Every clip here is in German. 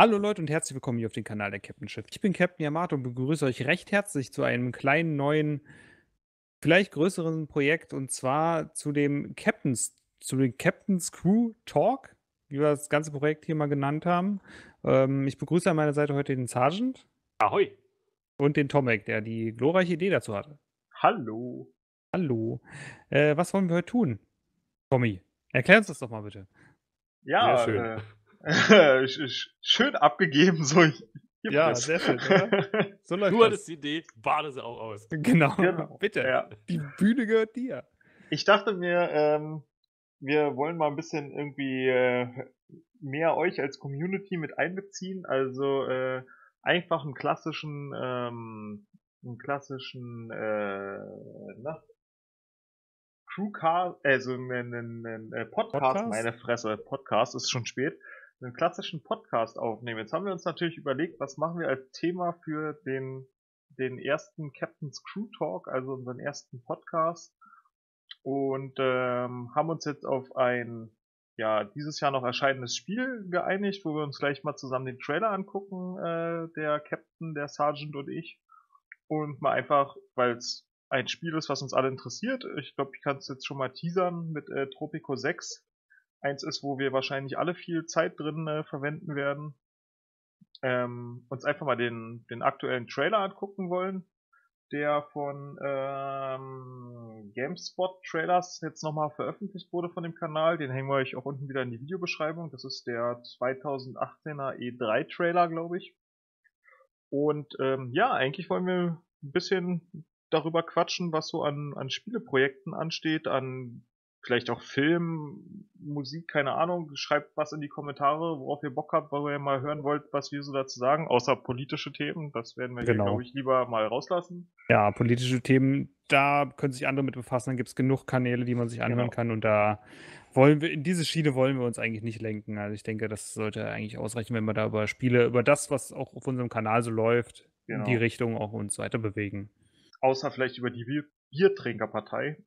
Hallo Leute und herzlich willkommen hier auf dem Kanal der Captain Schifft. Ich bin Captain Yamato und begrüße euch recht herzlich zu einem kleinen neuen, vielleicht größeren Projekt und zwar zu dem Captain's Crew Talk, wie wir das ganze Projekt hier mal genannt haben. Ich begrüße an meiner Seite heute den Sergeant. Ahoi. Und den Tomek, der die glorreiche Idee dazu hatte. Hallo. Hallo. Was wollen wir heute tun? Tommy, erklär uns das doch mal bitte. Ja, sehr schön. Schön abgegeben, so. Ja, das. Sehr schön, oder? So läuft du hattest die Idee, bade sie auch aus. Genau. Bitte. Ja. Die Bühne gehört dir. Ich dachte mir, wir wollen mal ein bisschen irgendwie mehr euch als Community mit einbeziehen. Also einfach einen klassischen Crewcast, also einen Podcast, meine Fresse, Podcast ist schon spät. Einen klassischen Podcast aufnehmen. Jetzt haben wir uns natürlich überlegt, was machen wir als Thema für den ersten Captain's Crew Talk, also unseren ersten Podcast, und haben uns jetzt auf ein, ja, dieses Jahr noch erscheinendes Spiel geeinigt, wo wir uns gleich mal zusammen den Trailer angucken, der Captain, der Sergeant und ich, und mal einfach, weil es ein Spiel ist, was uns alle interessiert. Ich glaube, ich kann es jetzt schon mal teasern mit Tropico 6. Eins ist, wo wir wahrscheinlich alle viel Zeit drin verwenden werden. Uns einfach mal den aktuellen Trailer angucken wollen, der von GameSpot Trailers jetzt nochmal veröffentlicht wurde von dem Kanal. Den hängen wir euch auch unten wieder in die Videobeschreibung. Das ist der 2018er E3 Trailer, glaube ich. Und ja, eigentlich wollen wir ein bisschen darüber quatschen, was so an Spieleprojekten ansteht, an vielleicht auch Film, Musik, keine Ahnung. Schreibt was in die Kommentare, worauf ihr Bock habt, weil ihr mal hören wollt, was wir so dazu sagen, außer politische Themen. Das werden wir, genau, glaube ich, lieber mal rauslassen. Ja, politische Themen, da können sich andere mit befassen. Dann gibt es genug Kanäle, die man sich anhören, genau, kann. Und da wollen wir, in diese Schiene wollen wir uns eigentlich nicht lenken. Also ich denke, das sollte eigentlich ausreichen, wenn wir da über Spiele, über das, was auch auf unserem Kanal so läuft, genau, in die Richtung auch uns weiter bewegen. Außer vielleicht über die Biertrinkerpartei.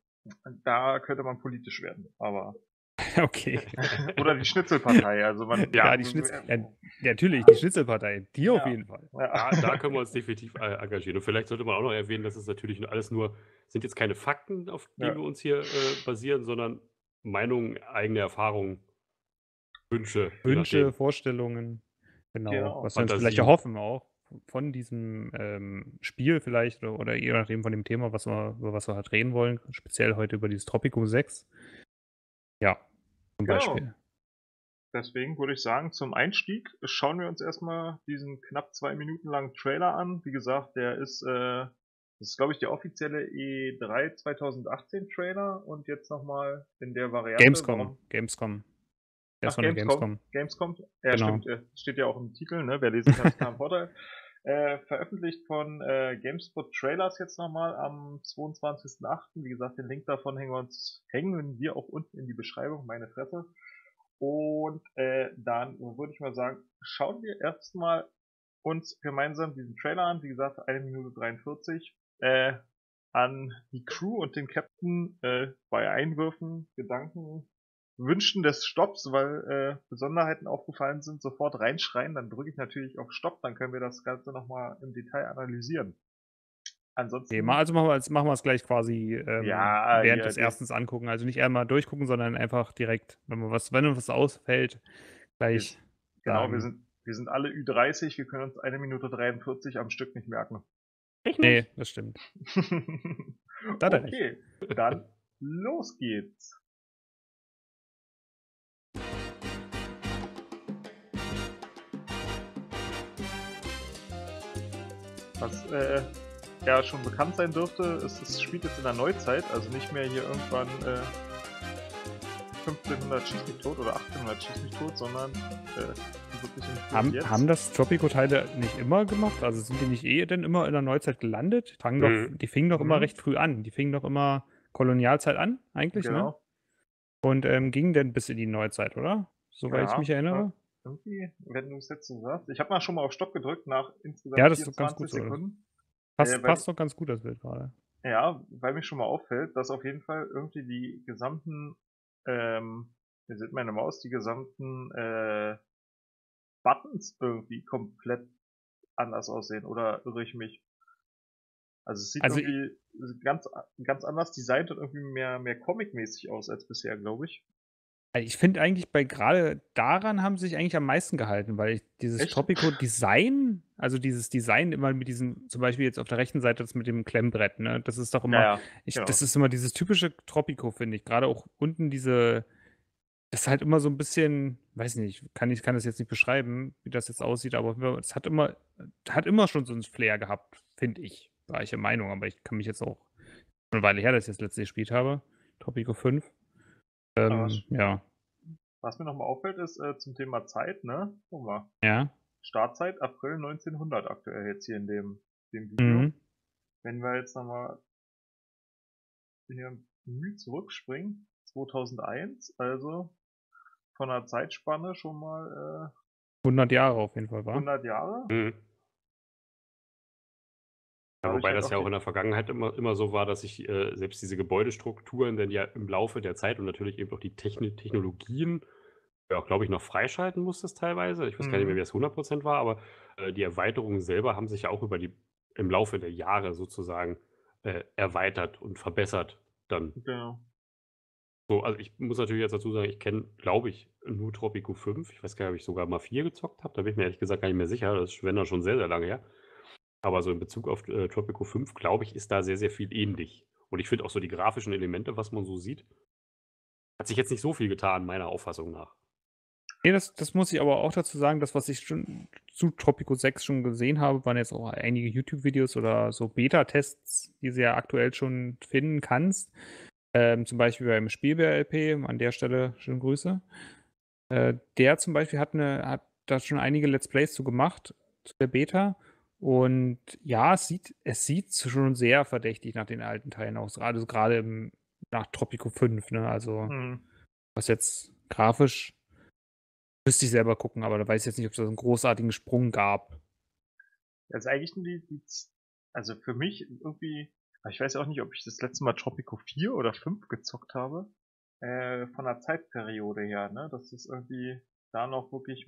Da könnte man politisch werden, aber... Okay. Oder die Schnitzelpartei, also man... Ja, die Schnitzelpartei. Ja, natürlich, die Schnitzelpartei, die ja, auf jeden Fall. Ja. Da können wir uns definitiv engagieren. Und vielleicht sollte man auch noch erwähnen, dass es natürlich alles nur... sind jetzt keine Fakten, auf die ja, wir uns hier basieren, sondern Meinungen, eigene Erfahrungen, Wünsche, Vorstellungen, genau. Was wir uns vielleicht erhoffen auch von diesem Spiel vielleicht oder je nachdem von dem Thema, über was wir halt reden wollen, speziell heute über dieses Tropico 6. Ja, zum Beispiel. Deswegen würde ich sagen, zum Einstieg schauen wir uns erstmal diesen knapp 2 Minuten langen Trailer an. Wie gesagt, der ist, das ist glaube ich der offizielle E3 2018 Trailer und jetzt nochmal in der Variante. Gamescom. Gamescom. Ja, genau, stimmt, steht ja auch im Titel, ne? Wer lesen kann, hat Vorteil. Veröffentlicht von GameSpot Trailers jetzt nochmal am 22.08. Wie gesagt, den Link davon hängen wir auch unten in die Beschreibung, meine Fresse. Und dann würde ich mal sagen, schauen wir erstmal uns gemeinsam diesen Trailer an. Wie gesagt, 1 Minute 43. An die Crew und den Captain bei Einwürfen, Gedanken, Wünschen des Stopps, weil Besonderheiten aufgefallen sind, sofort reinschreien, dann drücke ich natürlich auf Stopp, dann können wir das Ganze nochmal im Detail analysieren. Ansonsten... Okay, also machen wir es gleich quasi während des Erstens angucken, also nicht einmal durchgucken, sondern einfach direkt, wenn uns was ausfällt, gleich... Genau, wir sind alle Ü30, wir können uns 1 Minute 43 am Stück nicht merken. Ich nicht. Nee, das stimmt. Okay, dann los geht's. Was ja schon bekannt sein dürfte, ist, es spielt jetzt in der Neuzeit, also nicht mehr hier irgendwann 1500 schieß mich tot oder 1800 schieß mich tot, sondern wirklich jetzt. Haben das Tropico-Teile nicht immer gemacht? Also sind die nicht denn immer in der Neuzeit gelandet? Die fingen doch immer recht früh an. Die fingen doch immer Kolonialzeit an, eigentlich, genau, ne? Und gingen dann bis in die Neuzeit, oder? Soweit ich mich erinnere. Ja. Irgendwie, wenn du es jetzt so sagst. Ich habe mal schon mal auf Stopp gedrückt nach insgesamt 24 Sekunden. Passt doch ganz gut, das Bild gerade. Ja, weil mir schon mal auffällt, dass auf jeden Fall irgendwie die gesamten, ihr seht meine Maus, die gesamten Buttons irgendwie komplett anders aussehen, oder irre ich mich? Also es sieht also irgendwie ganz anders designt und irgendwie mehr comic-mäßig aus als bisher, glaube ich. Also ich finde eigentlich, bei gerade daran haben sie sich eigentlich am meisten gehalten, weil ich dieses Tropico-Design, also dieses Design immer mit diesen, zum Beispiel jetzt auf der rechten Seite das mit dem Klemmbrett, ne? Das ist doch immer, genau. Das ist immer dieses typische Tropico, finde ich. Gerade auch unten diese, das ist halt immer so ein bisschen, weiß nicht, kann das jetzt nicht beschreiben, wie das jetzt aussieht, aber es hat immer schon so ein Flair gehabt, finde ich. War ich der Meinung, aber ich kann mich jetzt auch eine Weile her, dass ich das letzte gespielt habe, Tropico 5. Was mir nochmal auffällt, ist zum Thema Zeit, ne? Guck mal. Ja. Startzeit April 1900 aktuell jetzt hier in dem Video. Mhm. Wenn wir jetzt nochmal hier bemüht zurückspringen, 2001, also von der Zeitspanne schon mal 100 Jahre auf jeden Fall, war. 100 Jahre? Mhm. Ja, wobei das ja auch in der Vergangenheit immer so war, dass sich selbst diese Gebäudestrukturen dann ja im Laufe der Zeit und natürlich eben auch die Technologien, ja auch glaube ich noch freischalten musstest teilweise. Ich weiß gar nicht mehr, wie das 100% war, aber die Erweiterungen selber haben sich ja auch im Laufe der Jahre sozusagen erweitert und verbessert dann. Genau. So, also ich muss natürlich jetzt dazu sagen, ich kenne, glaube ich, nur Tropico 5. Ich weiß gar nicht, ob ich sogar mal 4 gezockt habe. Da bin ich mir ehrlich gesagt gar nicht mehr sicher. Das ist schon sehr, sehr lange her. Aber so in Bezug auf Tropico 5, glaube ich, ist da sehr, sehr viel ähnlich. Und ich finde auch so die grafischen Elemente, was man so sieht, hat sich jetzt nicht so viel getan, meiner Auffassung nach. Nee, das muss ich aber auch dazu sagen, das, was ich schon zu Tropico 6 schon gesehen habe, waren jetzt auch einige YouTube-Videos oder so Beta-Tests, die du ja aktuell schon finden kannst. Zum Beispiel beim Spielbeer-LP, an der Stelle schöne Grüße. Der zum Beispiel hat da schon einige Let's Plays zu gemacht, zu der Beta. Und ja, es sieht schon sehr verdächtig nach den alten Teilen aus, also gerade nach Tropico 5, ne? Also was jetzt grafisch, müsste ich selber gucken, aber da weiß ich jetzt nicht, ob es da so einen großartigen Sprung gab. Das ist eigentlich nur die also für mich irgendwie, ich weiß auch nicht, ob ich das letzte Mal Tropico 4 oder 5 gezockt habe, von der Zeitperiode her, ne? Das ist irgendwie da noch wirklich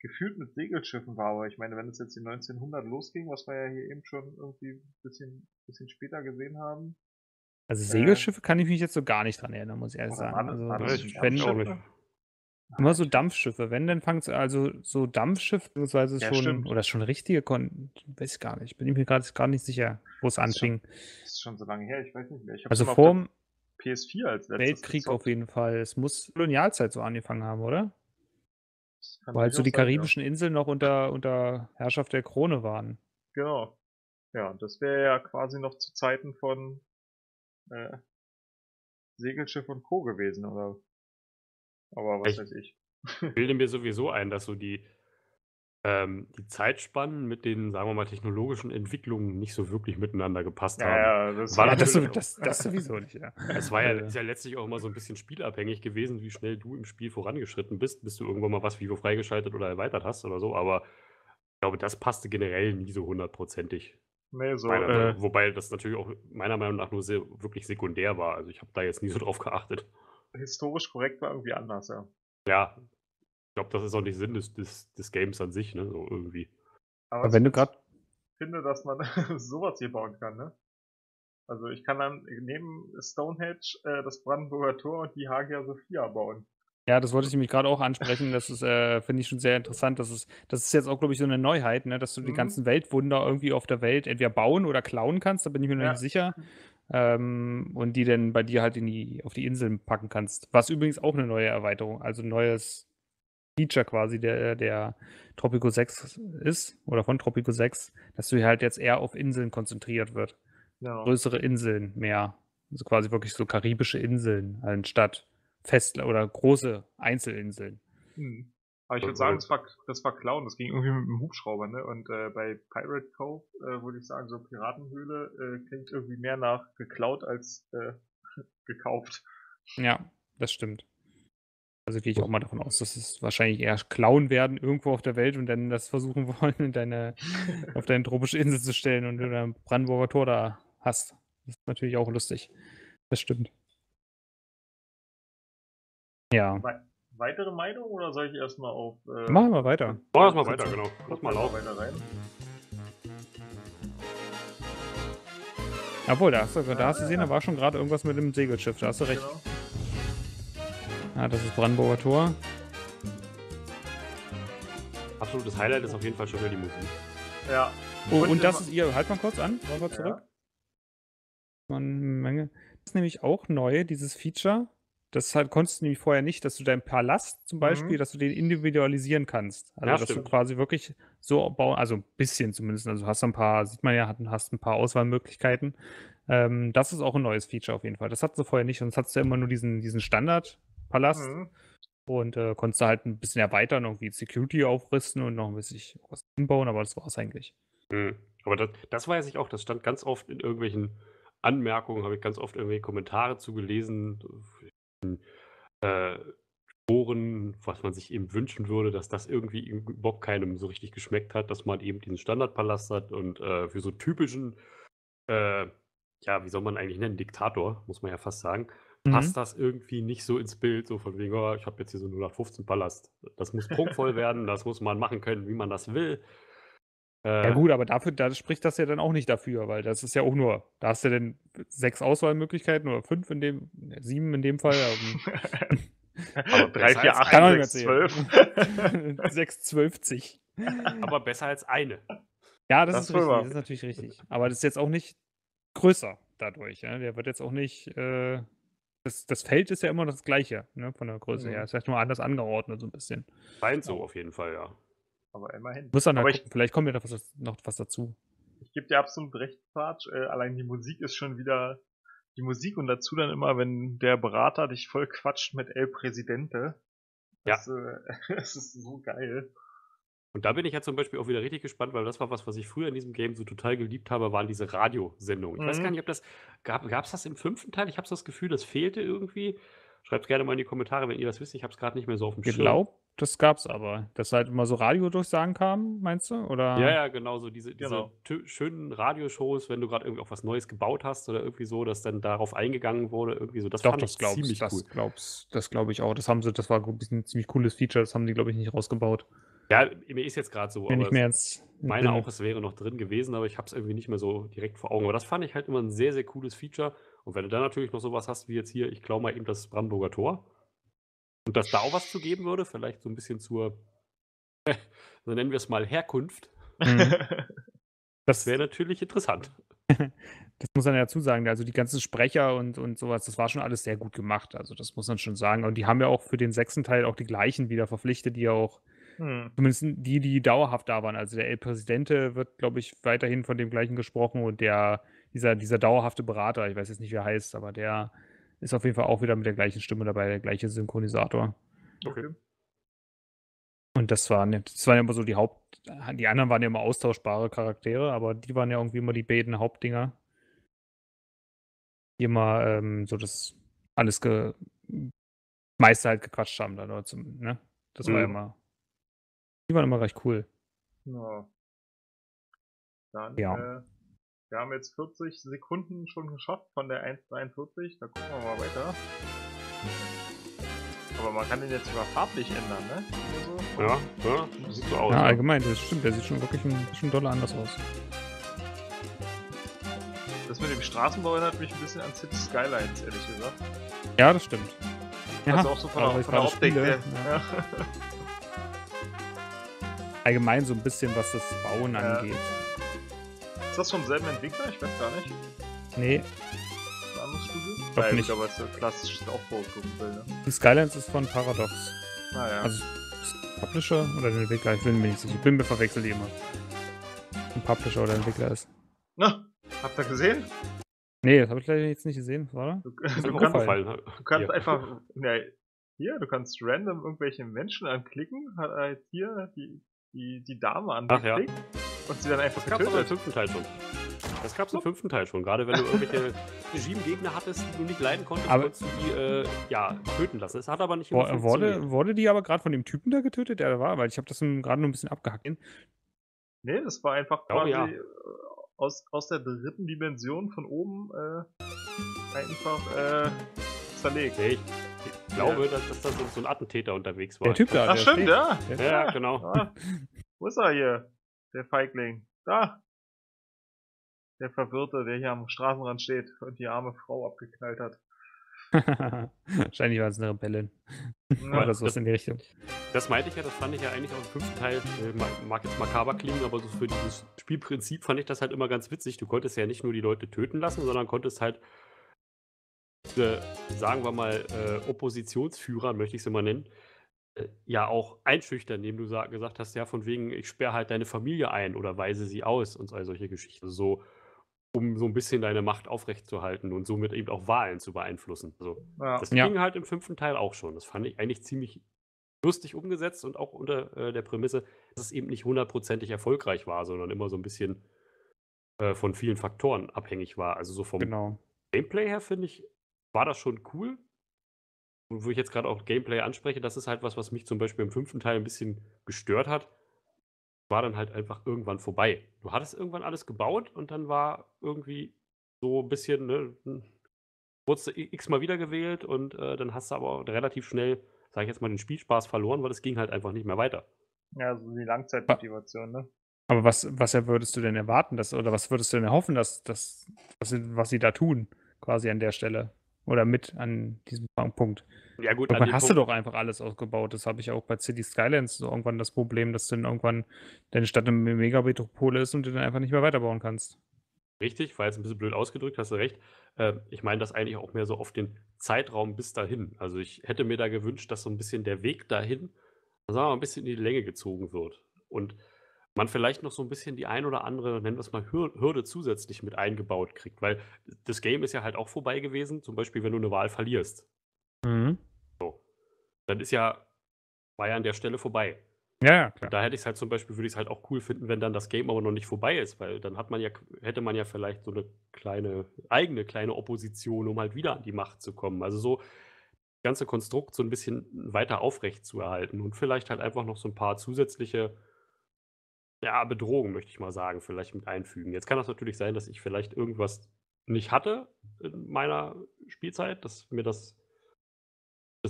gefühlt mit Segelschiffen war, aber ich meine, wenn es jetzt in 1900 losging, was wir ja hier eben schon irgendwie ein bisschen später gesehen haben. Also Segelschiffe kann ich mich jetzt so gar nicht dran erinnern, muss ich ehrlich sagen. Immer so Dampfschiffe, wenn, dann fangen sie, also so Dampfschiff, beziehungsweise ja, schon, stimmt. Oder schon richtige, weiß ich gar nicht, bin ich mir gerade nicht sicher, wo es anfing. Das ist schon so lange her, ich weiß nicht mehr. Ich also vor PS4 als letztes Weltkrieg gezockt. Auf jeden Fall, es muss Kolonialzeit so angefangen haben, oder? Weil halt so die karibischen Inseln noch unter Herrschaft der Krone waren. Genau. Ja, das wäre ja quasi noch zu Zeiten von Segelschiff und Co. gewesen, oder? Aber was weiß ich. Ich bilde mir sowieso ein, dass so die Zeitspannen mit den, sagen wir mal, technologischen Entwicklungen nicht so wirklich miteinander gepasst haben. Ja, das sowieso nicht, ja. Es war ist ja letztlich auch immer so ein bisschen spielabhängig gewesen, wie schnell du im Spiel vorangeschritten bist, bis du irgendwann mal was Vivo freigeschaltet oder erweitert hast oder so, aber ich glaube, das passte generell nie so hundertprozentig. Nee, so. Wobei das natürlich auch meiner Meinung nach nur sehr, wirklich sekundär war, also ich habe da jetzt nie so drauf geachtet. Historisch korrekt war irgendwie anders, ja. Ja. Ich glaube, das ist auch nicht Sinn des Games an sich, ne? So irgendwie. Aber wenn du gerade finde, dass man sowas hier bauen kann, ne? Also ich kann dann neben Stonehenge das Brandenburger Tor und die Hagia Sophia bauen. Ja, das wollte ich nämlich gerade auch ansprechen. Das ist, finde ich schon sehr interessant. Das ist jetzt auch, glaube ich, so eine Neuheit, ne? Dass du die ganzen Weltwunder irgendwie auf der Welt entweder bauen oder klauen kannst, da bin ich mir noch nicht sicher. Und die dann bei dir halt auf die Inseln packen kannst. Was übrigens auch eine neue Erweiterung, also ein neues Feature quasi, der Tropico 6 ist, oder von Tropico 6, dass du halt jetzt eher auf Inseln konzentriert wird. Ja. Größere Inseln mehr. Also quasi wirklich so karibische Inseln, anstatt Festland oder große Einzelinseln. Hm. Aber ich würde sagen, das war Clown, das ging irgendwie mit dem Hubschrauber, ne? Und bei Pirate Cove würde ich sagen, so Piratenhöhle klingt irgendwie mehr nach geklaut als gekauft. Ja, das stimmt. Also gehe ich auch mal davon aus, dass es wahrscheinlich eher klauen werden irgendwo auf der Welt und dann das versuchen wollen, auf deine tropische Insel zu stellen und du dann Brandenburger Tor da hast. Das ist natürlich auch lustig. Das stimmt. Ja. weitere Meinung oder soll ich erstmal auf. Machen wir weiter. Machen wir weiter, genau. Lass mal laut weiter rein. Obwohl, da hast du gesehen, da war schon gerade irgendwas mit dem Segelschiff, da hast du recht. Genau. Ah, das ist Brandenburger Tor. Absolutes Highlight ist auf jeden Fall schon wieder die Musik. Ja. Oh, und das ist ihr. Halt mal kurz an, mal kurz zurück. Ja. Eine Menge. Das ist nämlich auch neu, dieses Feature. Das halt konntest du nämlich vorher nicht, dass du deinen Palast zum Beispiel, dass du den individualisieren kannst. Also, ja, dass du quasi wirklich so bauen, also ein bisschen zumindest. Also, hast du ein paar, sieht man ja, hast ein paar Auswahlmöglichkeiten. Das ist auch ein neues Feature auf jeden Fall. Das hatten sie vorher nicht, sonst hattest du ja immer nur diesen Standard-Palast. Und konntest du halt ein bisschen erweitern, irgendwie Security aufrüsten und noch ein bisschen was hinbauen, aber das war es eigentlich. Mhm. Aber das weiß ich auch, das stand ganz oft in irgendwelchen Anmerkungen, habe ich ganz oft irgendwelche Kommentare zu gelesen. Foren, was man sich eben wünschen würde, dass das irgendwie überhaupt keinem so richtig geschmeckt hat, dass man eben diesen Standardpalast hat und für so typischen, ja, wie soll man eigentlich nennen, Diktator, muss man ja fast sagen, passt das irgendwie nicht so ins Bild, so von wegen, oh, ich habe jetzt hier so einen 0815-Palast. Das muss prunkvoll werden, das muss man machen können, wie man das will. Ja gut, aber dafür, da spricht das ja dann auch nicht dafür, weil das ist ja auch nur, da hast du denn 6 Auswahlmöglichkeiten oder 5 in dem, 7 in dem Fall. Aber 3, 4, 8, 6, 12. Aber besser als eine. Ja, das ist richtig, das ist natürlich richtig. Aber das ist jetzt auch nicht größer dadurch. Ja? Der wird jetzt auch nicht, das Feld ist ja immer das gleiche, ne? Von der Größe her. Es ist halt nur anders angeordnet so ein bisschen. Scheint so auf jeden Fall, ja. Aber immerhin. Muss dann halt, vielleicht kommt mir da noch was dazu. Ich gebe dir absolut recht, Quatsch. Allein die Musik ist schon wieder die Musik und dazu dann immer, wenn der Berater dich voll quatscht mit El Presidente. Das, ja. Das ist so geil. Und da bin ich ja zum Beispiel auch wieder richtig gespannt, weil das war was ich früher in diesem Game so total geliebt habe, waren diese Radiosendungen. Ich weiß gar nicht, ob das gab es das im 5. Teil? Ich habe so das Gefühl, das fehlte irgendwie. Schreibt gerne mal in die Kommentare, wenn ihr das wisst. Ich habe es gerade nicht mehr so auf dem Schirm. Das gab's aber, dass halt immer so Radiodurchsagen kamen, meinst du? Oder? Ja, genau, so diese schönen Radioshows, wenn du gerade irgendwie auch was Neues gebaut hast oder irgendwie so, dass dann darauf eingegangen wurde, irgendwie so. Das fand ich ziemlich cool. Das glaube ich auch. Das war ein ziemlich cooles Feature, das haben die, glaube ich, nicht rausgebaut. Ja, mir ist jetzt gerade so. Bin ich mir jetzt meine auch, es wäre noch drin gewesen, aber ich habe es irgendwie nicht mehr so direkt vor Augen. Aber das fand ich halt immer ein sehr, sehr cooles Feature. Und wenn du dann natürlich noch sowas hast, wie jetzt hier, ich glaube mal eben das Brandenburger Tor. Und dass da auch was zu geben würde, vielleicht so ein bisschen zur, so nennen wir es mal, Herkunft. Das wäre natürlich interessant. Das muss man ja dazu sagen, also die ganzen Sprecher und sowas, das war schon alles sehr gut gemacht, also das muss man schon sagen. Und die haben ja auch für den 6. Teil auch die gleichen wieder verpflichtet, die ja auch, zumindest die dauerhaft da waren. Also der El Presidente wird, glaube ich, weiterhin von dem gleichen gesprochen und dieser dauerhafte Berater, ich weiß jetzt nicht, wie er heißt, aber der ist auf jeden Fall auch wieder mit der gleichen Stimme dabei, der gleiche Synchronisator. Okay. Und das waren ja immer so die anderen waren ja immer austauschbare Charaktere, aber die waren ja irgendwie immer die beiden Hauptdinger. Die immer so das alles meiste halt gequatscht haben dann, oder ne? Das war ja immer. Die waren immer recht cool. Ja. Dann, ja. Wir haben jetzt 40 Sekunden schon geschafft von der 1:43, da gucken wir mal weiter. Aber man kann den jetzt sogar farblich ändern, ne? So. Ja, das sieht so aus. Ja, allgemein, das stimmt, der sieht schon wirklich schon doll anders aus. Das mit dem Straßenbau erinnert mich ein bisschen an City Skylines, ehrlich gesagt. Ja, das stimmt. Ja, also auch so von der Optik her. Ja. Allgemein so ein bisschen, was das Bauen angeht. Ist das vom selben Entwickler? Ich weiß gar nicht. Nee. Ein anderes Studio? Nein, nicht. Aber es ist ein klassisches Aufbaustudio, ne? Die Skylines ist von Paradox. Ah ja. Also Publisher oder der Entwickler? Ich bin mir nicht sicher. Ich bin mir verwechselt immer. Ein Publisher oder Entwickler ist. Na, habt ihr gesehen? Nee, das habe ich leider jetzt nicht gesehen, oder? Du kannst random irgendwelche Menschen anklicken, hat jetzt hier die Dame angeklickt. Ach, ja. Und sie dann einfach getötet. Das gab es im 5. Teil schon. Das gab es im 5. Teil schon. Gerade wenn du irgendwelche Regime-Gegner hattest, die du nicht leiden konntest, konntest du die töten lassen. Es hat aber nicht immer funktioniert. Wurde die aber gerade von dem Typen da getötet, der da war? Weil ich habe das gerade nur ein bisschen abgehackt. Nee, das war einfach quasi aus der 3. Dimension von oben einfach zerlegt. Ich glaube, dass das so ein Attentäter unterwegs war. Der Typ da. Ach, stimmt, ja. Ja, genau. Ja. Wo ist er hier? Der Feigling. Da. Der Verwirrte, der hier am Straßenrand steht und die arme Frau abgeknallt hat. Wahrscheinlich war es eine Rebellin. War das was in die Richtung. Das meinte ich ja, das fand ich ja eigentlich auch im fünften Teil, mag jetzt makaber klingen, aber so für dieses Spielprinzip fand ich das halt immer ganz witzig. Du konntest ja nicht nur die Leute töten lassen, sondern konntest halt diese, sagen wir mal, Oppositionsführer, möchte ich sie mal nennen, ja auch einschüchtern, indem du gesagt hast, ja von wegen, ich sperre halt deine Familie ein oder weise sie aus und all solche Geschichten. So, um so ein bisschen deine Macht aufrechtzuerhalten und somit eben auch Wahlen zu beeinflussen. Also, ja. Das ging halt im fünften Teil auch schon. Das fand ich eigentlich ziemlich lustig umgesetzt und auch unter der Prämisse, dass es eben nicht hundertprozentig erfolgreich war, sondern immer so ein bisschen von vielen Faktoren abhängig war. Also so vom Gameplay her, finde ich, war das schon cool. Und wo ich jetzt gerade auch Gameplay anspreche, das ist halt was, was mich zum Beispiel im fünften Teil ein bisschen gestört hat. War dann halt einfach irgendwann vorbei. Du hattest irgendwann alles gebaut und dann war irgendwie so ein bisschen, wurdest du x-mal wiedergewählt und dann hast du aber relativ schnell, sage ich jetzt mal, den Spielspaß verloren, weil es ging halt einfach nicht mehr weiter. Ja, also die Langzeitmotivation, ne? Aber was würdest du denn erwarten, oder was würdest du denn erhoffen, was sie da tun, quasi an der Stelle? Oder mit an diesem Punkt. Ja gut, irgendwann hast du doch einfach alles ausgebaut. Das habe ich auch bei City Skylines so irgendwann das Problem, dass dann irgendwann deine Stadt eine Megametropole ist und du dann einfach nicht mehr weiterbauen kannst. Richtig, war jetzt ein bisschen blöd ausgedrückt, hast du recht. Ich meine das eigentlich auch mehr so auf den Zeitraum bis dahin. Also ich hätte mir da gewünscht, dass so ein bisschen der Weg dahin, sagen wir mal, ein bisschen in die Länge gezogen wird. Und man vielleicht noch so ein bisschen die ein oder andere, nennen wir es mal, Hürde zusätzlich mit eingebaut kriegt. Weil das Game ist ja halt auch vorbei gewesen, zum Beispiel, wenn du eine Wahl verlierst. Mhm. So. Dann war ja an der Stelle vorbei. Ja, klar. Und da hätte ich es halt zum Beispiel, würde ich es halt auch cool finden, wenn dann das Game aber noch nicht vorbei ist, weil dann hätte man ja vielleicht so eine eigene kleine Opposition, um halt wieder an die Macht zu kommen. Also so das ganze Konstrukt so ein bisschen weiter aufrecht zu erhalten und vielleicht halt einfach noch so ein paar zusätzliche Bedrohung, möchte ich mal sagen, vielleicht mit einfügen. Jetzt kann das natürlich sein, dass ich vielleicht irgendwas nicht hatte in meiner Spielzeit, dass mir das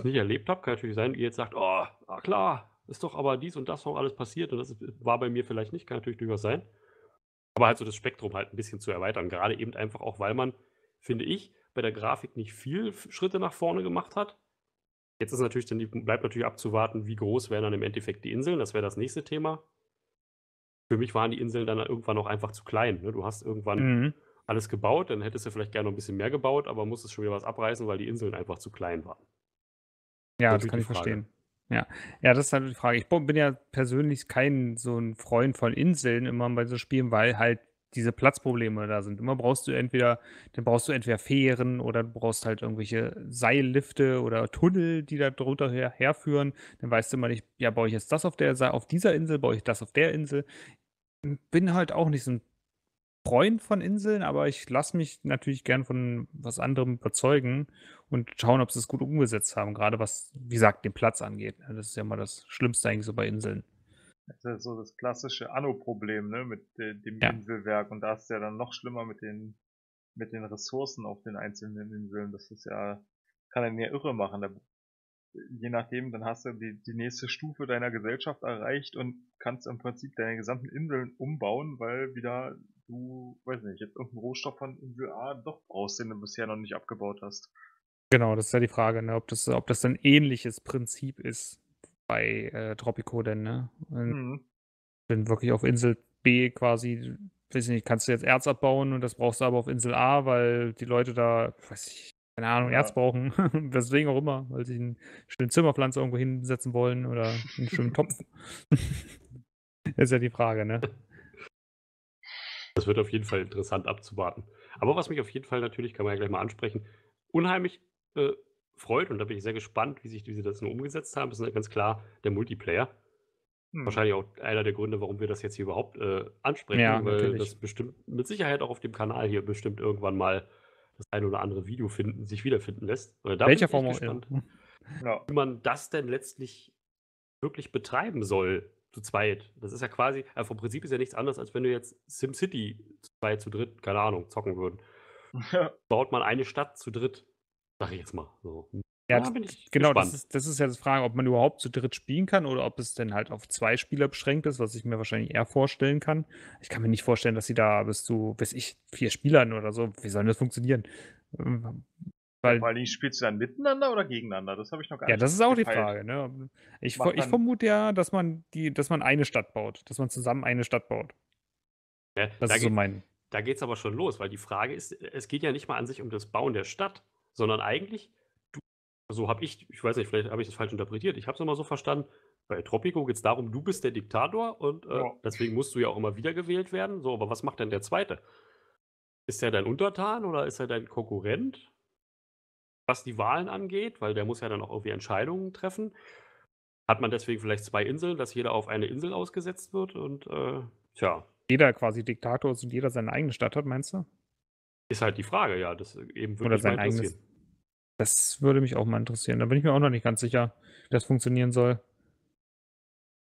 nicht erlebt habe. Kann natürlich sein, ihr jetzt sagt, oh, klar, ist doch aber dies und das noch alles passiert und das war bei mir vielleicht nicht, kann natürlich durchaus sein. Aber halt so das Spektrum halt ein bisschen zu erweitern, gerade eben einfach auch, weil man, finde ich, bei der Grafik nicht viel Schritte nach vorne gemacht hat. Jetzt ist natürlich, bleibt natürlich abzuwarten, wie groß wären dann im Endeffekt die Inseln, das wäre das nächste Thema. Für mich waren die Inseln dann irgendwann auch einfach zu klein. Ne? Du hast irgendwann alles gebaut, dann hättest du vielleicht gerne noch ein bisschen mehr gebaut, aber musstest schon wieder was abreißen, weil die Inseln einfach zu klein waren. Ja, das kann ich verstehen. Ja, das ist halt die Frage. Ich bin ja persönlich kein so ein Freund von Inseln immer bei so Spielen, weil halt diese Platzprobleme da sind. Immer brauchst du entweder Fähren oder du brauchst halt irgendwelche Seillifte oder Tunnel, die da drunter herführen. Dann weißt du immer nicht, ja, baue ich jetzt das auf dieser Insel, baue ich das auf der Insel. Bin halt auch nicht so ein Freund von Inseln, aber ich lasse mich natürlich gern von was anderem überzeugen und schauen, ob sie es gut umgesetzt haben, gerade was, wie gesagt, den Platz angeht. Das ist ja mal das Schlimmste eigentlich so bei Inseln. Das ist ja so das klassische Anno-Problem, ne, mit dem Inselwerk. Und da ist es ja dann noch schlimmer mit den Ressourcen auf den einzelnen Inseln. Das ist ja, kann einen ja irre machen. Je nachdem, dann hast du die nächste Stufe deiner Gesellschaft erreicht und kannst im Prinzip deine gesamten Inseln umbauen, weil wieder du, weiß nicht, jetzt irgendeinen Rohstoff von Insel A doch brauchst, den du bisher noch nicht abgebaut hast. Genau, das ist ja die Frage, ne, ob das dann ein ähnliches Prinzip ist. Bei Tropico denn, ne? Bin wirklich auf Insel B quasi, weiß ich nicht, kannst du jetzt Erz abbauen und das brauchst du aber auf Insel A, weil die Leute da, weiß ich, keine Ahnung, Erz brauchen, weswegen auch immer, weil sie einen schönen Zimmerpflanze irgendwo hinsetzen wollen oder einen schönen Topf. Das ist ja die Frage, ne? Das wird auf jeden Fall interessant abzuwarten. Aber was mich auf jeden Fall natürlich, kann man ja gleich mal ansprechen, unheimlich freut, und da bin ich sehr gespannt, wie sie das nun umgesetzt haben, das ist ganz klar der Multiplayer. Wahrscheinlich auch einer der Gründe, warum wir das jetzt hier überhaupt ansprechen, ja, weil natürlich das bestimmt mit Sicherheit auch auf dem Kanal hier bestimmt irgendwann mal das ein oder andere Video sich wiederfinden lässt. Da welcher bin ich gespannt, wie man das denn letztlich wirklich betreiben soll, zu zweit. Das ist ja quasi, vom Prinzip ist ja nichts anderes, als wenn du jetzt SimCity zu dritt, keine Ahnung, zocken würden. Baut man eine Stadt zu dritt. Sag ich jetzt mal. So. Ja, da bin ich genau, das ist ja die Frage, ob man überhaupt zu dritt spielen kann oder ob es denn halt auf 2 Spieler beschränkt ist, was ich mir wahrscheinlich eher vorstellen kann. Ich kann mir nicht vorstellen, dass sie da bis zu, weiß ich, 4 Spielern oder so, wie soll das funktionieren? Vor allem spielst du dann miteinander oder gegeneinander? Das habe ich noch gar nicht. Ja, das ist auch die Frage. Ne? Ich vermute ja, dass man eine Stadt baut, dass man zusammen eine Stadt baut. Ja, das ist so mein. Da geht es aber schon los, weil die Frage ist, es geht ja nicht mal an sich um das Bauen der Stadt, sondern eigentlich, so habe ich weiß nicht, vielleicht habe ich das falsch interpretiert, ich habe es nochmal so verstanden, bei Tropico geht es darum, du bist der Diktator und deswegen musst du ja auch immer wieder gewählt werden. So, aber was macht denn der Zweite? Ist er dein Untertan oder ist er dein Konkurrent? Was die Wahlen angeht, weil der muss ja dann auch irgendwie Entscheidungen treffen. Hat man deswegen vielleicht 2 Inseln, dass jeder auf eine Insel ausgesetzt wird und Jeder quasi Diktator ist und jeder seine eigene Stadt hat, meinst du? Ist halt die Frage, ja. Das eben würde mich mal interessieren. Das würde mich auch mal interessieren. Da bin ich mir auch noch nicht ganz sicher, wie das funktionieren soll.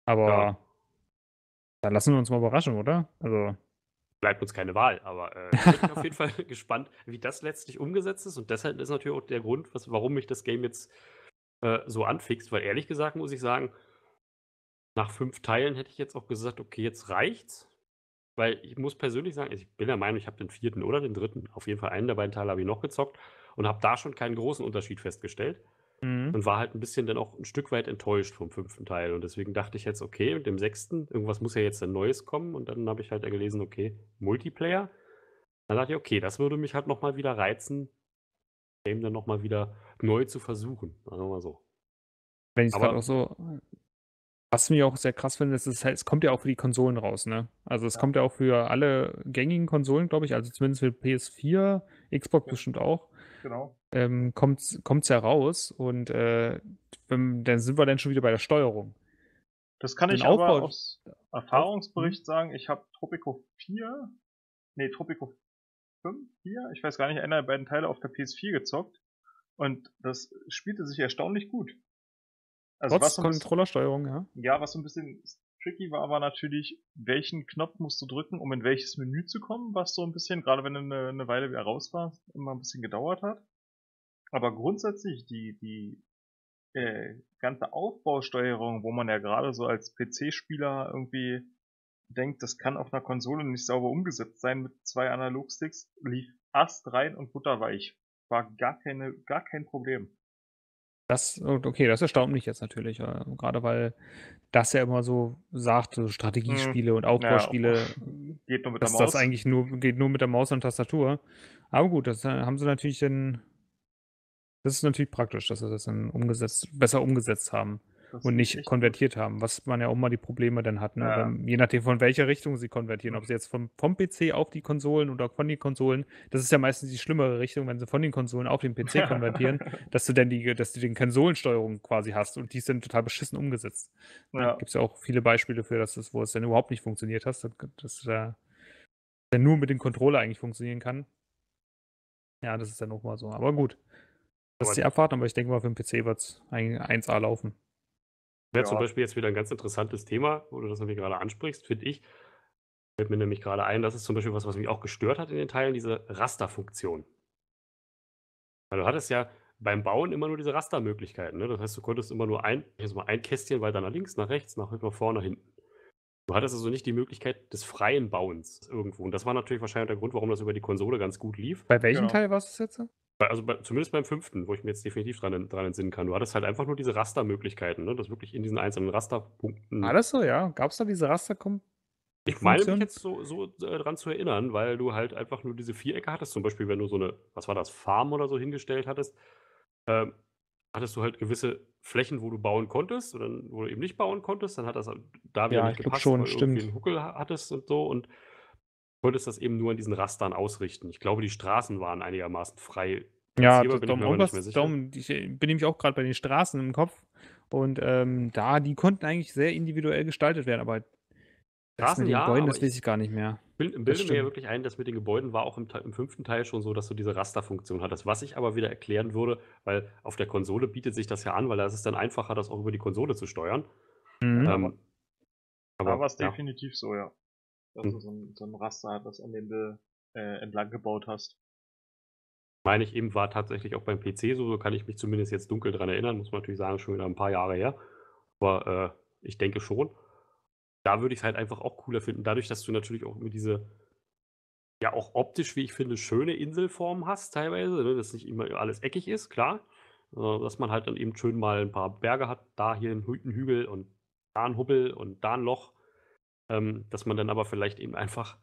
Aber dann lassen wir uns mal überraschen, oder? Also bleibt uns keine Wahl, aber ich bin auf jeden Fall gespannt, wie das letztlich umgesetzt ist. Und deshalb ist natürlich auch der Grund, warum mich das Game jetzt so anfixt. Weil ehrlich gesagt muss ich sagen, nach 5 Teilen hätte ich jetzt auch gesagt, okay, jetzt reicht's. Weil ich muss persönlich sagen, ich bin der Meinung, ich habe den 4. oder den 3. Auf jeden Fall einen der beiden Teile habe ich noch gezockt und habe da schon keinen großen Unterschied festgestellt. Mhm. Und war halt ein bisschen dann auch ein Stück weit enttäuscht vom 5. Teil. Und deswegen dachte ich jetzt, okay, mit dem 6. irgendwas muss ja jetzt ein Neues kommen. Und dann habe ich halt gelesen, okay, Multiplayer. Dann dachte ich, okay, das würde mich halt nochmal wieder reizen, das Game dann nochmal wieder neu zu versuchen. Also mal so. Wenn ich es gerade auch so... Was mir auch sehr krass finde, ist, es kommt ja auch für die Konsolen raus, ne? Also es kommt ja auch für alle gängigen Konsolen, glaube ich, also zumindest für PS4, Xbox bestimmt auch. Genau. Kommt's ja raus und dann sind wir dann schon wieder bei der Steuerung. Das kann ich aber aus Erfahrungsbericht sagen, ich habe Tropico 4, ich weiß gar nicht, einer der beiden Teile auf der PS4 gezockt und das spielte sich erstaunlich gut. Also trotz Controllersteuerung, ja. Ja, was so ein bisschen tricky war natürlich, welchen Knopf musst du drücken, um in welches Menü zu kommen, was so ein bisschen, gerade wenn du eine Weile wieder raus warst, immer ein bisschen gedauert hat. Aber grundsätzlich die ganze Aufbausteuerung, wo man ja gerade so als PC-Spieler irgendwie denkt, das kann auf einer Konsole nicht sauber umgesetzt sein mit 2 Analogsticks, lief Ast rein und butterweich. War gar kein Problem. Das erstaunt mich jetzt natürlich, gerade weil das ja immer so sagt, so Strategiespiele und Aufbauspiele, geht nur mit der Maus. Das eigentlich geht nur mit der Maus und Tastatur. Aber gut, das haben sie natürlich das ist natürlich praktisch, dass sie das dann besser umgesetzt haben das und nicht konvertiert haben, was man ja auch mal die Probleme dann hat. Ne? Ja. Dann, je nachdem, von welcher Richtung sie konvertieren, ob sie jetzt vom PC auf die Konsolen oder von den Konsolen, das ist ja meistens die schlimmere Richtung, wenn sie von den Konsolen auf den PC konvertieren, dass du den Konsolensteuerung quasi hast und die sind total beschissen umgesetzt. Ja. Da gibt es ja auch viele Beispiele für, wo es dann überhaupt nicht funktioniert hat, dass dann nur mit dem Controller eigentlich funktionieren kann. Ja, das ist dann auch mal so. Aber gut. Das ist die Abfahrt, aber ich denke mal, für den PC wird es 1A laufen. Wäre zum Beispiel jetzt wieder ein ganz interessantes Thema, wo du das nämlich gerade ansprichst, finde ich. Fällt mir nämlich gerade ein, das ist zum Beispiel was mich auch gestört hat in den Teilen, diese Rasterfunktion. Weil du hattest ja beim Bauen immer nur diese Rastermöglichkeiten, ne? Das heißt, du konntest immer nur ein Kästchen weiter nach links, nach rechts, nach vorne, nach hinten. Du hattest also nicht die Möglichkeit des freien Bauens irgendwo. Und das war natürlich wahrscheinlich der Grund, warum das über die Konsole ganz gut lief. Bei welchem Teil war es jetzt? Also zumindest beim 5., wo ich mir jetzt definitiv dran entsinnen kann. Du hattest halt einfach nur diese Rastermöglichkeiten, ne? Das wirklich in diesen einzelnen Rasterpunkten. Ah, das so, ja. Gab es da diese Rasterfunktion? Ich meine mich jetzt so dran zu erinnern, weil du halt einfach nur diese Vierecke hattest. Zum Beispiel, wenn du so eine, was war das, Farm oder so hingestellt hattest, hattest du halt gewisse Flächen, wo du bauen konntest oder wo du eben nicht bauen konntest. Dann hat das da wieder nicht gepasst, weil du irgendwie einen Huckel hattest und so und konntest das eben nur an diesen Rastern ausrichten. Ich glaube, die Straßen waren einigermaßen frei. Ja, ich bin nämlich auch gerade bei den Straßen im Kopf und die konnten eigentlich sehr individuell gestaltet werden, aber das mit den Gebäuden, das weiß ich gar nicht mehr. Bilde mir ja wirklich ein, das mit den Gebäuden war auch im 5. Teil schon so, dass du diese Rasterfunktion hattest, was ich aber wieder erklären würde, weil auf der Konsole bietet sich das ja an, weil da ist es dann einfacher, das auch über die Konsole zu steuern. Mhm. Aber war es definitiv so, ja. Dass du so ein Raster hat, was an dem du entlang gebaut hast. meine ich eben, war tatsächlich auch beim PC so, so kann ich mich zumindest jetzt dunkel dran erinnern, muss man natürlich sagen, schon wieder ein paar Jahre her, aber ich denke schon. Da würde ich es halt einfach auch cooler finden, dadurch, dass du natürlich auch immer diese, ja auch optisch, wie ich finde, schöne Inselformen hast teilweise, ne? Dass nicht immer alles eckig ist, klar, dass man halt dann eben schön mal ein paar Berge hat, da hier einen Hügel und da ein Hubbel und da ein Loch, dass man dann aber vielleicht eben einfach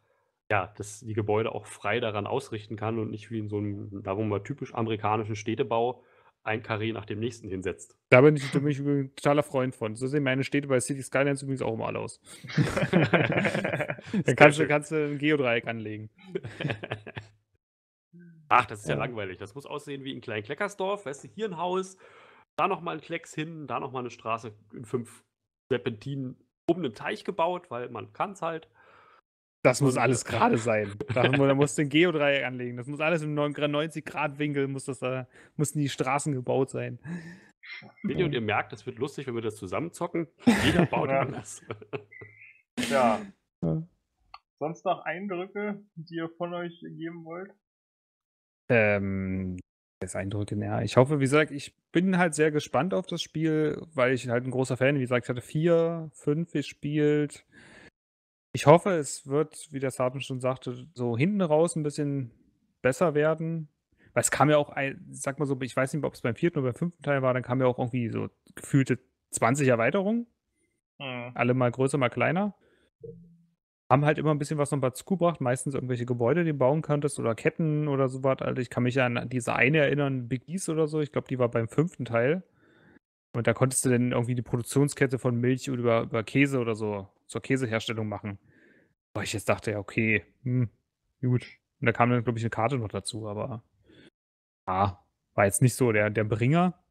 ja, dass die Gebäude auch frei daran ausrichten kann und nicht wie in so einem, darum mal typisch amerikanischen Städtebau ein Karree nach dem nächsten hinsetzt. Da bin ich übrigens ein totaler Freund von. So sehen meine Städte bei City Skylines übrigens auch immer alle aus. Dann kannst du ein Geodreieck anlegen. Ach, das ist ja langweilig. Das muss aussehen wie in Klein-Kleckersdorf. Weißt du, hier ein Haus, da nochmal ein Klecks hin, da nochmal eine Straße in 5 Serpentinen oben im Teich gebaut, weil man kann es halt. Das muss alles gerade sein. Da musst du ein Geodreieck anlegen. Das muss alles im 90-Grad-Winkel, müssen die Straßen gebaut sein. Seht ihr, und ihr merkt, das wird lustig, wenn wir das zusammenzocken. Jeder baut anders. Ja. Sonst noch Eindrücke, die ihr von euch geben wollt? Eindrücke, ja. Ich hoffe, wie gesagt, ich bin halt sehr gespannt auf das Spiel, weil ich halt ein großer Fan, wie gesagt, ich hatte 4, 5 gespielt. Ich hoffe, es wird, wie der Sergeant schon sagte, so hinten raus ein bisschen besser werden. Weil es kam ja auch, sag mal so, ich weiß nicht, ob es beim 4. oder beim 5. Teil war, dann kam ja auch irgendwie so gefühlte 20 Erweiterungen. Mhm. Alle mal größer, mal kleiner. Haben halt immer ein bisschen was noch dazu gebracht. Meistens irgendwelche Gebäude, die du bauen konntest oder Ketten oder sowas. Also ich kann mich ja an diese eine erinnern, Big E's oder so. Ich glaube, die war beim 5. Teil. Und da konntest du dann irgendwie die Produktionskette von Milch oder über Käse oder so zur Käseherstellung machen. Weil ich jetzt dachte, ja, okay, gut. Und da kam dann, glaube ich, eine Karte noch dazu, aber ja, war jetzt nicht so der Bringer.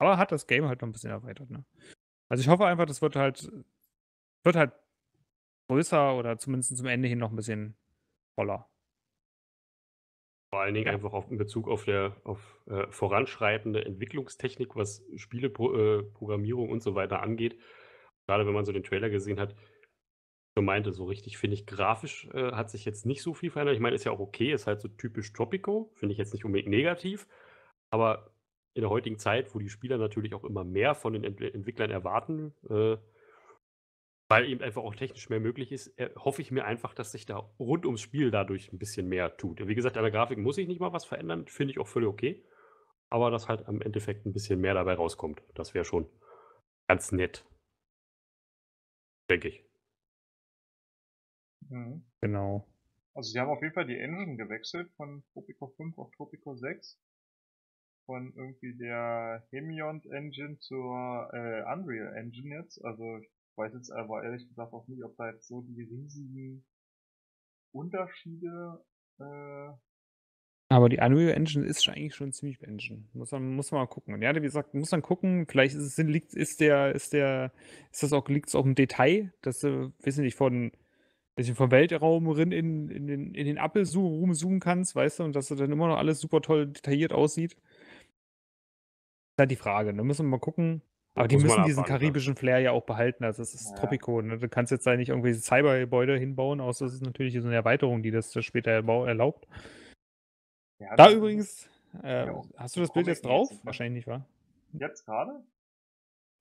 Aber hat das Game halt noch ein bisschen erweitert, ne? Also ich hoffe einfach, das wird halt größer oder zumindest zum Ende hin noch ein bisschen voller. Vor allen Dingen einfach in Bezug auf voranschreitende Entwicklungstechnik, was Spiele, Programmierung und so weiter angeht. Gerade wenn man so den Trailer gesehen hat, so meinte, so richtig, finde ich, grafisch hat sich jetzt nicht so viel verändert. Ich meine, ist ja auch okay, ist halt so typisch Tropico, finde ich jetzt nicht unbedingt negativ, aber in der heutigen Zeit, wo die Spieler natürlich auch immer mehr von den Entwicklern erwarten, weil eben einfach auch technisch mehr möglich ist, hoffe ich mir einfach, dass sich da rund ums Spiel dadurch ein bisschen mehr tut. Wie gesagt, an der Grafik muss ich nicht mal was verändern, finde ich auch völlig okay, aber dass halt am Endeffekt ein bisschen mehr dabei rauskommt, das wäre schon ganz nett. Denke ich. Mhm. Genau. Also sie haben auf jeden Fall die Engine gewechselt von Tropico 5 auf Tropico 6. Von irgendwie der Hemion-Engine zur Unreal Engine jetzt. Also ich weiß jetzt aber ehrlich gesagt auch nicht, ob da jetzt so die riesigen Unterschiede... Aber die Unreal Engine ist eigentlich schon ziemlich Engine. Muss man mal gucken. Ja, wie gesagt, muss man gucken. Vielleicht liegt es auch im Detail, dass du, weiß nicht, vom Weltraum in den Apfel rumzoomen kannst, weißt du, und dass du dann immer noch alles super toll detailliert aussieht. Das ist halt die Frage. Da müssen wir mal gucken. Aber die müssen diesen karibischen Flair ja auch behalten. Also das ist Tropico. Ne? Du kannst jetzt da nicht irgendwelche Cybergebäude hinbauen, außer es ist natürlich so eine Erweiterung, die das später erlaubt. Ja, da übrigens, hast du das Bild jetzt drauf? Wahrscheinlich nicht, wa? Jetzt gerade?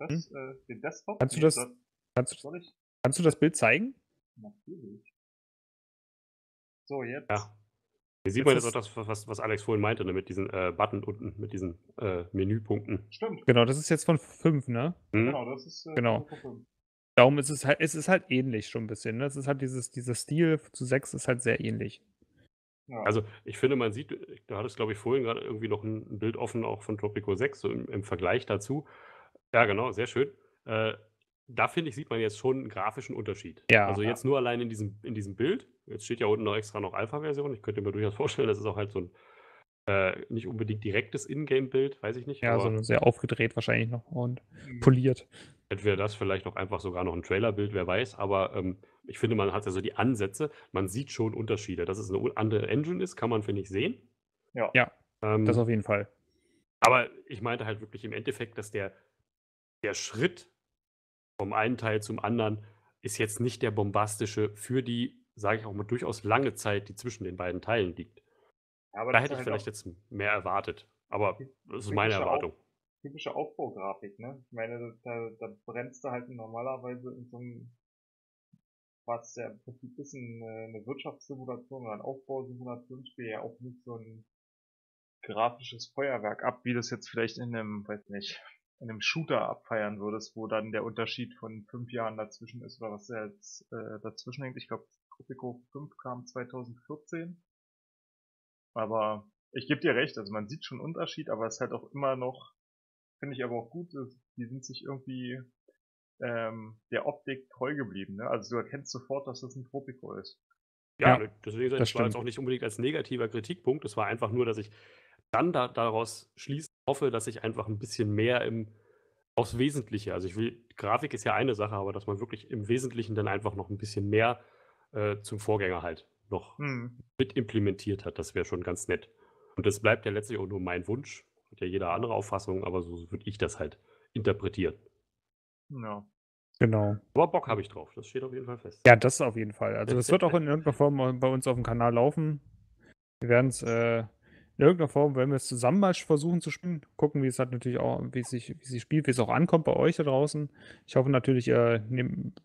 Den Desktop? Kannst du das Bild zeigen? Natürlich. So, jetzt. Ja. Hier sieht man jetzt auch das, was Alex vorhin meinte, ne? Mit diesen Button unten, mit diesen Menüpunkten. Stimmt. Genau, das ist jetzt von 5, ne? Mhm. Genau, das ist von 5. Darum ist es halt ähnlich schon ein bisschen, ne? Es ist halt dieser Stil zu 6 ist halt sehr ähnlich. Ja. Also ich finde, man sieht, da hattest, glaube ich, vorhin gerade irgendwie noch ein Bild offen, auch von Tropico 6, so im Vergleich dazu. Ja, genau, sehr schön. Da, finde ich, sieht man jetzt schon einen grafischen Unterschied. Ja, also jetzt nur allein in diesem Bild. Jetzt steht ja unten noch extra noch Alpha-Version. Ich könnte mir durchaus vorstellen, das ist auch halt so ein nicht unbedingt direktes Ingame-Bild, weiß ich nicht. Ja, aber so sehr aufgedreht wahrscheinlich noch und poliert. Entweder das, vielleicht auch einfach sogar noch ein Trailerbild, wer weiß, aber ich finde, man hat ja so die Ansätze, man sieht schon Unterschiede. Dass es eine andere Engine ist, kann man, finde ich, sehen. Ja, das auf jeden Fall. Aber ich meinte halt wirklich im Endeffekt, dass der Schritt vom einen Teil zum anderen ist jetzt nicht der bombastische für die, sage ich auch mal, durchaus lange Zeit, die zwischen den beiden Teilen liegt. Aber da hätte ich vielleicht jetzt mehr erwartet. Aber das ist meine Erwartung. Typische Aufbaugrafik, ne? Ich meine, da brennst du halt normalerweise in so einem, was ja im Prinzip ist, eine Wirtschaftssimulation oder ein Aufbausimulationsspiel, ja auch nicht so ein grafisches Feuerwerk ab, wie das jetzt vielleicht in einem, weiß nicht, in einem Shooter abfeiern würdest, wo dann der Unterschied von 5 Jahren dazwischen ist, oder was da jetzt dazwischen hängt. Ich glaube, Tropico 5 kam 2014. Aber ich gebe dir recht, also man sieht schon einen Unterschied, aber es ist halt auch immer noch, finde ich aber auch gut, die sind sich irgendwie der Optik treu geblieben, ne? Also du erkennst sofort, dass das ein Tropico ist. Ja, deswegen das war stimmt. Jetzt auch nicht unbedingt als negativer Kritikpunkt, es war einfach nur, dass ich dann daraus schließen hoffe, dass ich einfach ein bisschen mehr aufs Wesentliche, also ich will, Grafik ist ja eine Sache, aber dass man wirklich im Wesentlichen dann einfach noch ein bisschen mehr zum Vorgänger halt noch mit implementiert hat, das wäre schon ganz nett. Und das bleibt ja letztlich auch nur mein Wunsch, hat ja jeder andere Auffassung, aber so würde ich das halt interpretieren. Ja. Genau. Aber Bock habe ich drauf, das steht auf jeden Fall fest. Ja, das auf jeden Fall. Also das wird auch in irgendeiner Form bei uns auf dem Kanal laufen. Wir werden es in irgendeiner Form, wenn wir es zusammen mal versuchen zu spielen, gucken, wie es halt natürlich auch, wie es sich spielt, wie es auch ankommt bei euch da draußen. Ich hoffe natürlich, ihr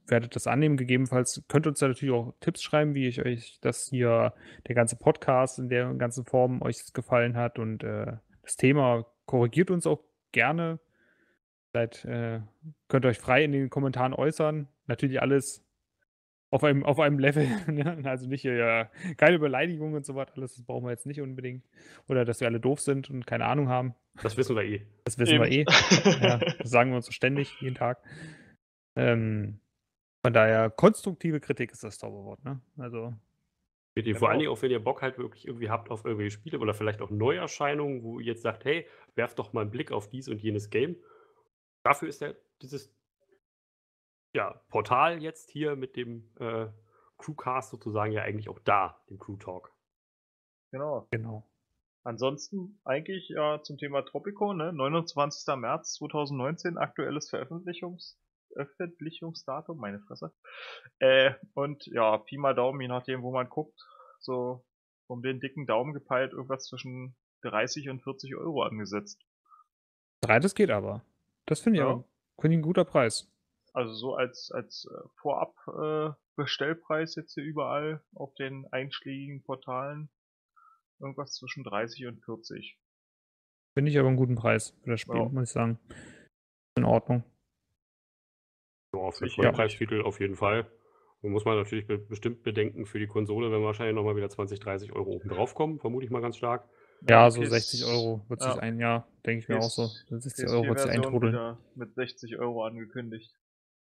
werdet das annehmen. Gegebenenfalls könnt ihr uns da natürlich auch Tipps schreiben, wie ich euch das hier, der ganze Podcast in der ganzen Form euch gefallen hat, und das Thema korrigiert uns auch gerne. Seid, könnt ihr euch frei in den Kommentaren äußern. Natürlich alles auf einem Level. Ne? Also nicht keine Beleidigungen und so was. Alles, das brauchen wir jetzt nicht unbedingt. Oder dass wir alle doof sind und keine Ahnung haben. Das wissen wir eh. Das wissen wir eh. Ja, das sagen wir uns so ständig, jeden Tag. Von daher, konstruktive Kritik ist das Zauberwort. Ne? Also, vor allen Dingen auch, wenn ihr Bock halt wirklich irgendwie habt auf irgendwelche Spiele oder vielleicht auch Neuerscheinungen, wo ihr jetzt sagt, hey, werft doch mal einen Blick auf dies und jenes Game. Dafür ist ja dieses Portal jetzt hier mit dem Crewcast sozusagen ja eigentlich auch da, dem Crew Talk. Genau. Ansonsten eigentlich zum Thema Tropico, ne? 29. März 2019, aktuelles Veröffentlichungsdatum, meine Fresse. Und ja, Pi mal Daumen, je nachdem, wo man guckt, so um den dicken Daumen gepeilt, irgendwas zwischen 30 und 40 Euro angesetzt. 3, das geht aber. Das finde ich auch. Finde ich ein guter Preis. Also so als Vorab-Bestellpreis jetzt hier überall auf den einschlägigen Portalen. Irgendwas zwischen 30 und 40. Finde ich aber einen guten Preis für das Spiel, muss ich sagen. In Ordnung. Ja, für den Preistitel auf jeden Fall. Da muss man natürlich bestimmt bedenken, für die Konsole werden wahrscheinlich nochmal wieder 20, 30 Euro oben drauf kommen, vermute ich mal ganz stark. Ja, so 60 Euro wird sich ein Jahr, denke ich mir auch so. 60 Euro wird sich eintrudeln. Mit 60 Euro angekündigt.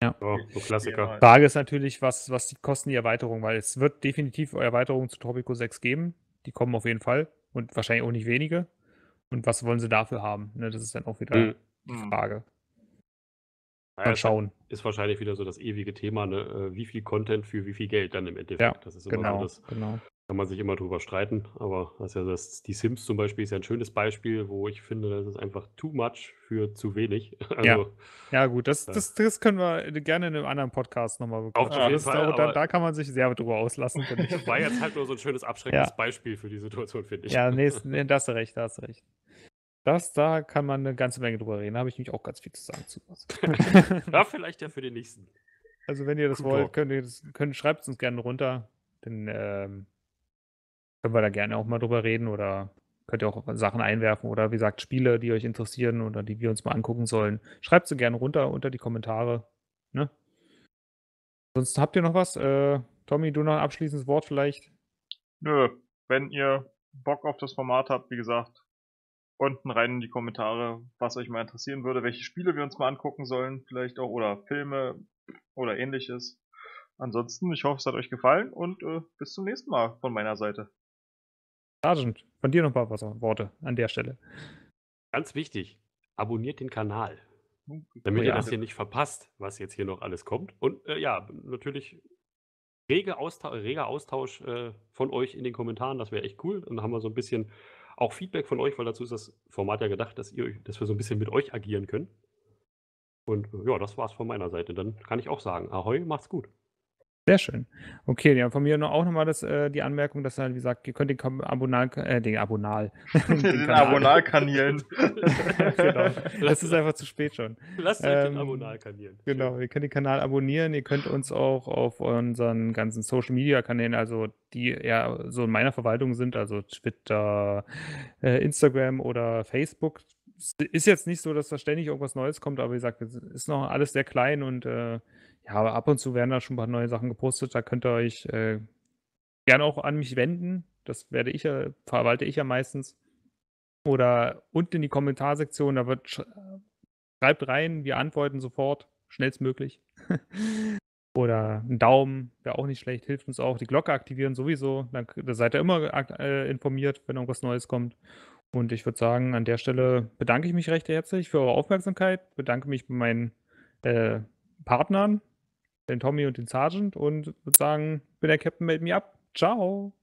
Ja, so Klassiker. Frage ist natürlich, was die Kosten die Erweiterung, weil es wird definitiv Erweiterungen zu Tropico 6 geben. Die kommen auf jeden Fall und wahrscheinlich auch nicht wenige. Und was wollen sie dafür haben? Ne, das ist dann auch wieder die Frage. Naja, mal schauen. Ist wahrscheinlich wieder so das ewige Thema, ne? Wie viel Content für wie viel Geld dann im Endeffekt. Ja, das ist immer so. Kann man sich immer drüber streiten, aber die Sims zum Beispiel ist ja ein schönes Beispiel, wo ich finde, das ist einfach too much für zu wenig. Also, ja gut, das können wir gerne in einem anderen Podcast nochmal bekommen. Auf jeden Fall, da kann man sich sehr drüber auslassen. Das war jetzt halt nur so ein schönes, abschreckendes Beispiel für die Situation, finde ich. Ja, nee, da hast du recht, da hast du recht. Da kann man eine ganze Menge drüber reden, da habe ich nämlich auch ganz viel zu sagen zu. Ja, vielleicht ja für den nächsten. Also wenn ihr das wollt, schreibt es uns gerne runter, denn können wir da gerne auch mal drüber reden, oder könnt ihr auch Sachen einwerfen oder wie gesagt Spiele, die euch interessieren oder die wir uns mal angucken sollen. Schreibt sie gerne runter unter die Kommentare. Ne? Sonst habt ihr noch was? Tommy, du noch ein abschließendes Wort vielleicht? Nö, wenn ihr Bock auf das Format habt, wie gesagt, unten rein in die Kommentare, was euch mal interessieren würde, welche Spiele wir uns mal angucken sollen, vielleicht auch, oder Filme oder ähnliches. Ansonsten, ich hoffe, es hat euch gefallen und bis zum nächsten Mal von meiner Seite. Sergeant, von dir noch ein paar Worte an der Stelle. Ganz wichtig, abonniert den Kanal, damit ihr das hier nicht verpasst, was jetzt hier noch alles kommt. Und natürlich reger Austausch von euch in den Kommentaren, das wäre echt cool. Und dann haben wir so ein bisschen auch Feedback von euch, weil dazu ist das Format ja gedacht, dass wir so ein bisschen mit euch agieren können. Und ja, das war's von meiner Seite. Dann kann ich auch sagen, Ahoi, macht's gut. Sehr schön. Okay, ja, von mir auch nochmal die Anmerkung, dass halt, wie gesagt, ihr könnt den Abonal-Kanälen. Genau. Das ist einfach zu spät schon. Lasst euch den Abonal-Kanälen. Genau, ihr könnt den Kanal abonnieren, ihr könnt uns auch auf unseren ganzen Social-Media-Kanälen, also die eher so in meiner Verwaltung sind, also Twitter, Instagram oder Facebook. Ist jetzt nicht so, dass da ständig irgendwas Neues kommt, aber wie gesagt, es ist noch alles sehr klein und ja, aber ab und zu werden da schon ein paar neue Sachen gepostet. Da könnt ihr euch gerne auch an mich wenden. Das werde ich ja, verwalte ich ja meistens. Oder unten in die Kommentarsektion, da wird schreibt rein, wir antworten sofort, schnellstmöglich. Oder einen Daumen, wäre auch nicht schlecht, hilft uns auch. Die Glocke aktivieren sowieso, da seid ihr immer informiert, wenn irgendwas Neues kommt. Und ich würde sagen, an der Stelle bedanke ich mich recht herzlich für eure Aufmerksamkeit, bedanke mich bei meinen Partnern, den Tommy und den Sergeant, und würde sagen, bin der Captain, meld mich ab. Ciao!